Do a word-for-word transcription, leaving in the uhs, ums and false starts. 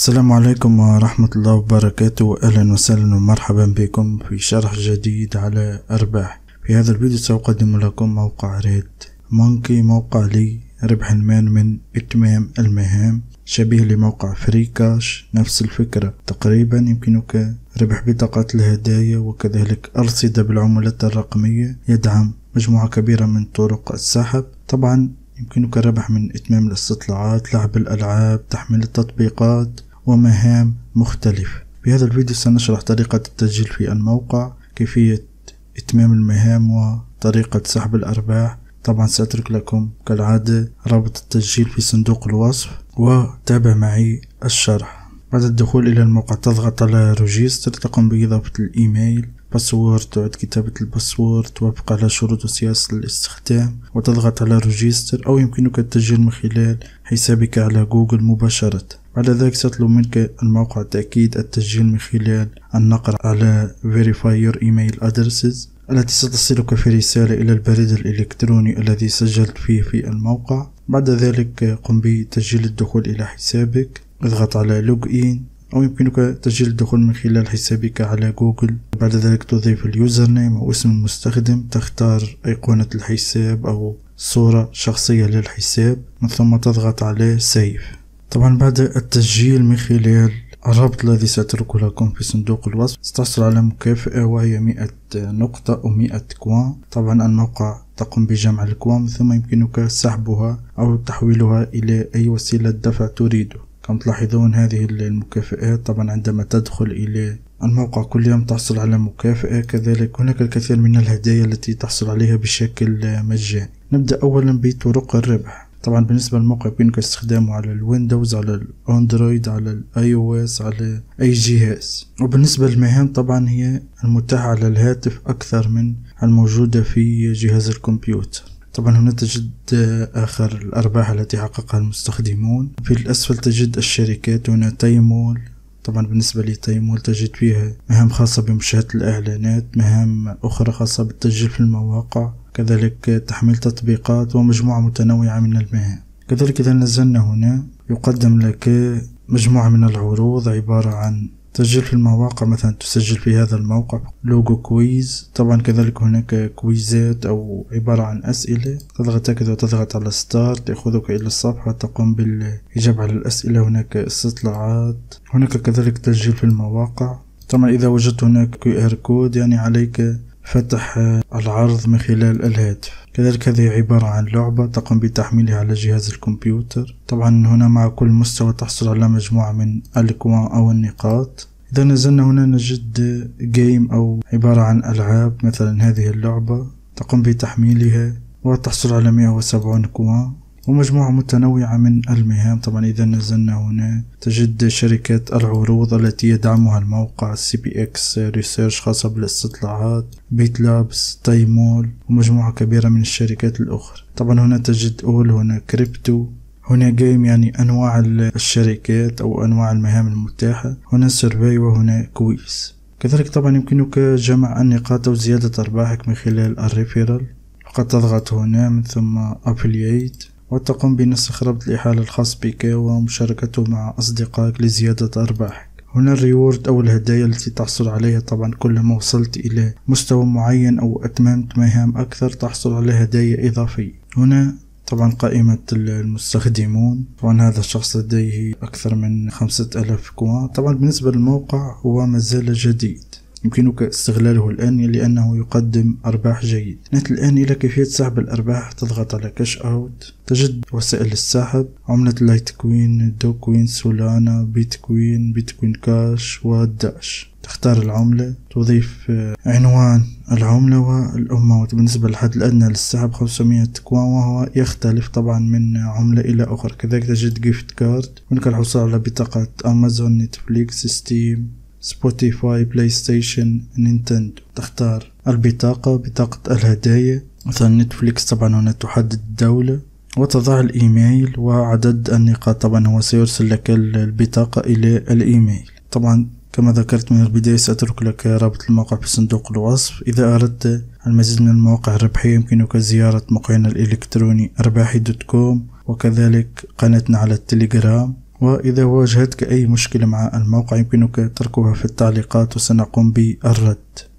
السلام عليكم ورحمة الله وبركاته، وأهلا وسهلا ومرحبا بكم في شرح جديد على أرباح. في هذا الفيديو سأقدم لكم موقع ريد مونكي، موقع لربح المال من إتمام المهام، شبيه لموقع فري كاش، نفس الفكرة تقريبا. يمكنك ربح بطاقة الهدايا وكذلك أرصدة بالعملات الرقمية. يدعم مجموعة كبيرة من طرق السحب. طبعا يمكنك الربح من إتمام الاستطلاعات، لعب الألعاب، تحميل التطبيقات، ومهام مختلفة. في هذا الفيديو سنشرح طريقة التسجيل في الموقع، كيفية إتمام المهام، وطريقة سحب الأرباح. طبعا سأترك لكم كالعادة رابط التسجيل في صندوق الوصف، وتابع معي الشرح. بعد الدخول إلى الموقع تضغط على ريجستر، تقوم بإضافة الإيميل، باسورد، تعد كتابة الباسورد وفق على شروط وسياسة الاستخدام، وتضغط على ريجستر. أو يمكنك التسجيل من خلال حسابك على جوجل مباشرة. بعد ذلك سيطلب منك الموقع تأكيد التسجيل من خلال النقر على Verify Your Email Addresses، التي ستصلك في رسالة إلى البريد الإلكتروني الذي سجلت فيه في الموقع. بعد ذلك قم بتسجيل الدخول إلى حسابك، اضغط على Log In. أو يمكنك تسجيل الدخول من خلال حسابك على جوجل. بعد ذلك تضيف اليوزر نيم أو اسم المستخدم، تختار أيقونة الحساب أو صورة شخصية للحساب، من ثم تضغط على سيف. طبعا بعد التسجيل من خلال الرابط الذي سأتركه لكم في صندوق الوصف ستحصل على مكافأة، وهي مئة نقطة أو مئة كوان. طبعا الموقع تقوم بجمع الكوان، ثم يمكنك سحبها أو تحويلها إلى أي وسيلة دفع تريده. كما تلاحظون هذه المكافئات، طبعا عندما تدخل إلى الموقع كل يوم تحصل على مكافأة. كذلك هناك الكثير من الهدايا التي تحصل عليها بشكل مجاني. نبدأ أولا بطرق الربح. طبعا بالنسبة للموقع يمكنك استخدامه على الويندوز، على الاندرويد، على الاي او اس، على اي جهاز. وبالنسبة للمهام طبعا هي المتاحة على الهاتف أكثر من الموجودة في جهاز الكمبيوتر. طبعا هنا تجد آخر الأرباح التي حققها المستخدمون. في الأسفل تجد الشركات، هنا تيمول. طبعا بالنسبة لتيمول تجد فيها مهام خاصة بمشاهدة الإعلانات، مهام أخرى خاصة بالتسجيل في المواقع، كذلك تحميل تطبيقات، ومجموعة متنوعة من المهام. كذلك إذا نزلنا هنا يقدم لك مجموعة من العروض، عبارة عن تسجيل في المواقع، مثلا تسجل في هذا الموقع لوجو كويز. طبعا كذلك هناك كويزات أو عبارة عن أسئلة، تضغط هكذا وتضغط على ستارت تأخذك إلى الصفحة، تقوم بالإجابة على الأسئلة. هناك استطلاعات، هناك كذلك تسجيل في المواقع. طبعا إذا وجدت هناك كيو آر كود يعني عليك فتح العرض من خلال الهاتف. كذلك هذه عبارة عن لعبة تقوم بتحميلها على جهاز الكمبيوتر. طبعا هنا مع كل مستوى تحصل على مجموعة من الكوان أو النقاط. إذا نزلنا هنا نجد جيم أو عبارة عن ألعاب، مثلا هذه اللعبة تقوم بتحميلها وتحصل على مئة وسبعين كوان، ومجموعة متنوعة من المهام. طبعا إذا نزلنا هنا تجد شركات العروض التي يدعمها الموقع، سي بي إكس Research خاصة بالاستطلاعات، Bitlabs، تيمول، ومجموعة كبيرة من الشركات الأخرى. طبعا هنا تجد أول، هنا كريبتو، هنا جيم يعني أنواع الشركات أو أنواع المهام المتاحة، هنا سيرفي، وهنا كويس. كذلك طبعا يمكنك جمع النقاط أو زيادة أرباحك من خلال الريفيرال، فقط تضغط هنا من ثم أفلييت، وتقوم بنسخ رابط الإحالة الخاص بك ومشاركته مع أصدقائك لزيادة أرباحك. هنا الريورد أو الهدايا التي تحصل عليها. طبعا كلما وصلت إلى مستوى معين أو أتممت مهام أكثر تحصل على هدايا إضافية. هنا طبعا قائمة المستخدمون، طبعا هذا الشخص لديه أكثر من خمسة ألاف كوان. طبعا بالنسبة للموقع هو مازال جديد، يمكنك استغلاله الآن لأنه يقدم أرباح جيد. نأتي الآن إلى كيفية سحب الأرباح. تضغط على كاش أوت، تجد وسائل السحب، عملة لايتكوين، دوكوين، سولانا، بيتكوين، بيتكوين كاش، والداش. تختار العملة، تضيف عنوان العملة والأمة. بالنسبة للحد الأدنى للسحب خمسمئة كوان، وهو يختلف طبعا من عملة إلى أخرى. كذلك تجد جيفت كارد، هناك الحصول على بطاقة أمازون، نتفليكس، ستيم، سبوتيفاي، بلاي ستيشن، نينتندو. تختار البطاقة، بطاقة الهدايا مثلا نتفليكس. طبعا هنا تحدد الدولة وتضع الإيميل وعدد النقاط. طبعا هو سيرسل لك البطاقة إلى الإيميل. طبعا كما ذكرت من البداية سأترك لك رابط الموقع في صندوق الوصف. إذا أردت المزيد من المواقع الربحية يمكنك زيارة موقعنا الإلكتروني أرباحي دوت كوم، وكذلك قناتنا على التليجرام، وإذا واجهتك أي مشكلة مع الموقع يمكنك تركها في التعليقات وسنقوم بالرد.